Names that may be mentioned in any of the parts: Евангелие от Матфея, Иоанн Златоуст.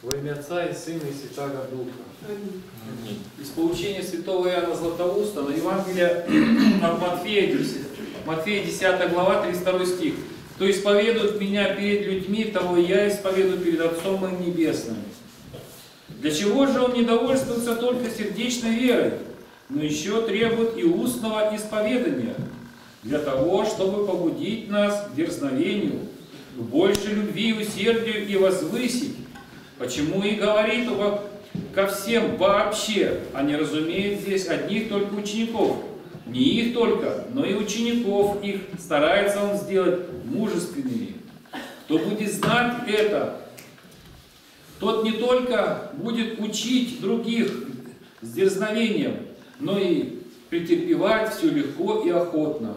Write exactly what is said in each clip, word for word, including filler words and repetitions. Во имя Отца и Сына и Святаго Духа. Аминь. Аминь. Из поучения святого Иоанна Златоуста на Евангелие от Матфея, Матфея десятая глава, тридцать второй стих. «Кто исповедует меня перед людьми, того и я исповедую перед Отцом моим Небесным». Для чего же он не довольствуется только сердечной верой, но еще требует и устного исповедания, для того, чтобы побудить нас к дерзновению, к большей любви и усердию и возвысить, почему и говорит ко всем вообще, а не разумеет здесь одних только учеников. Не их только, но и учеников их старается он сделать мужественными. Кто будет знать это, тот не только будет учить других с дерзновением, но и претерпевать все легко и охотно.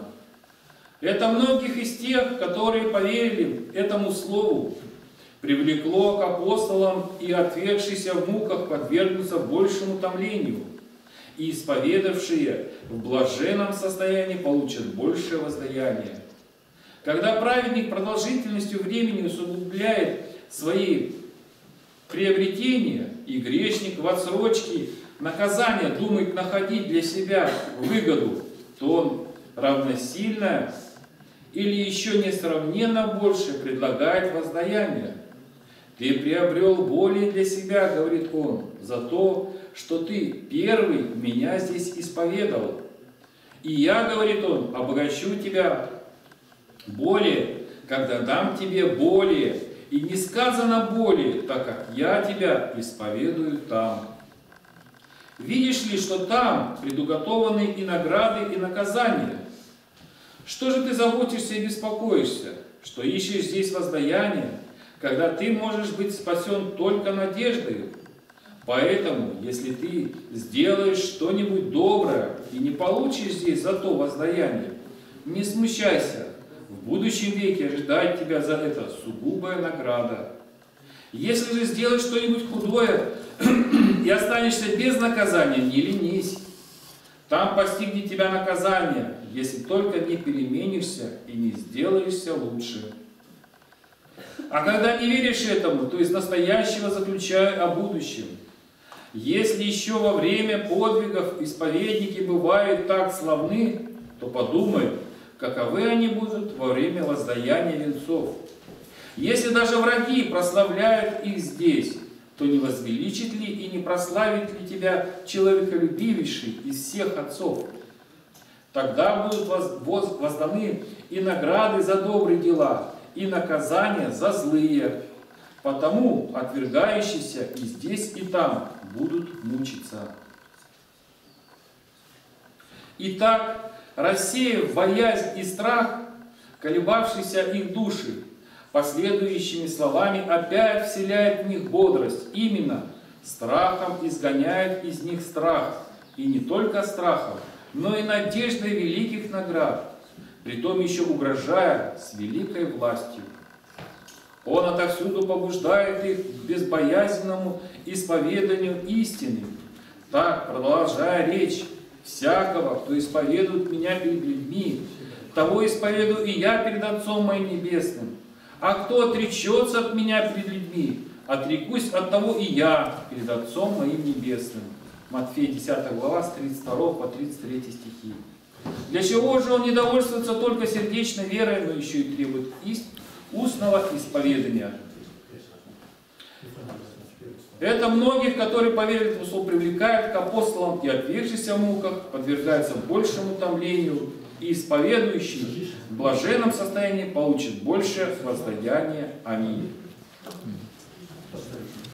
Это многих из тех, которые поверили этому слову, привлекло к апостолам и отвергшиеся в муках подвергнуться большему томлению, и исповедавшие в блаженном состоянии получат большее воздаяние. Когда праведник продолжительностью времени усугубляет свои приобретения, и грешник в отсрочке наказания думает находить для себя выгоду, то он равносильно или еще несравненно больше предлагает воздаяние. «Ты приобрел более для себя, — говорит он, — за то, что ты первый меня здесь исповедовал. И я, — говорит он, — обогащу тебя более, когда дам тебе более, и не сказано более, так как я тебя исповедую там». Видишь ли, что там предуготованы и награды, и наказания? Что же ты заботишься и беспокоишься, что ищешь здесь воздаяние, когда ты можешь быть спасен только надеждой? Поэтому, если ты сделаешь что-нибудь доброе и не получишь здесь за то воздаяние, не смущайся, в будущем веке ожидает тебя за это сугубая награда. Если же сделаешь что-нибудь худое и останешься без наказания, не ленись. Там постигнет тебя наказание, если только не переменишься и не сделаешься лучше. А когда не веришь этому, то из настоящего заключай о будущем. Если еще во время подвигов исповедники бывают так славны, то подумай, каковы они будут во время воздаяния венцов. Если даже враги прославляют их здесь, то не возвеличит ли и не прославит ли тебя человеколюбивейший из всех отцов? Тогда будут возданы и награды за добрые дела, и наказания за злые. Потому отвергающиеся и здесь, и там будут мучиться. Итак, рассеяв боязнь и страх, колебавшиеся их души, последующими словами опять вселяет в них бодрость. Именно страхом изгоняет из них страх. И не только страхом, но и надеждой великих наград, притом еще угрожая с великой властью. Он отовсюду побуждает их к безбоязненному исповеданию истины. Так, продолжая речь, всякого, кто исповедует меня перед людьми, того исповедую и я перед Отцом моим Небесным. А кто отречется от меня перед людьми, отрекусь от того и я перед Отцом моим Небесным. Матфея десятая глава, с тридцать второго по тридцать третий стихи. Для чего же он не довольствуется только сердечной верой, но еще и требует устного исповедания? Это многих, которые поверят в слово, привлекают к апостолам и отвергшихся в муках, подвергаются большему томлению, и исповедующий в блаженном состоянии получит больше воздаяние. Аминь.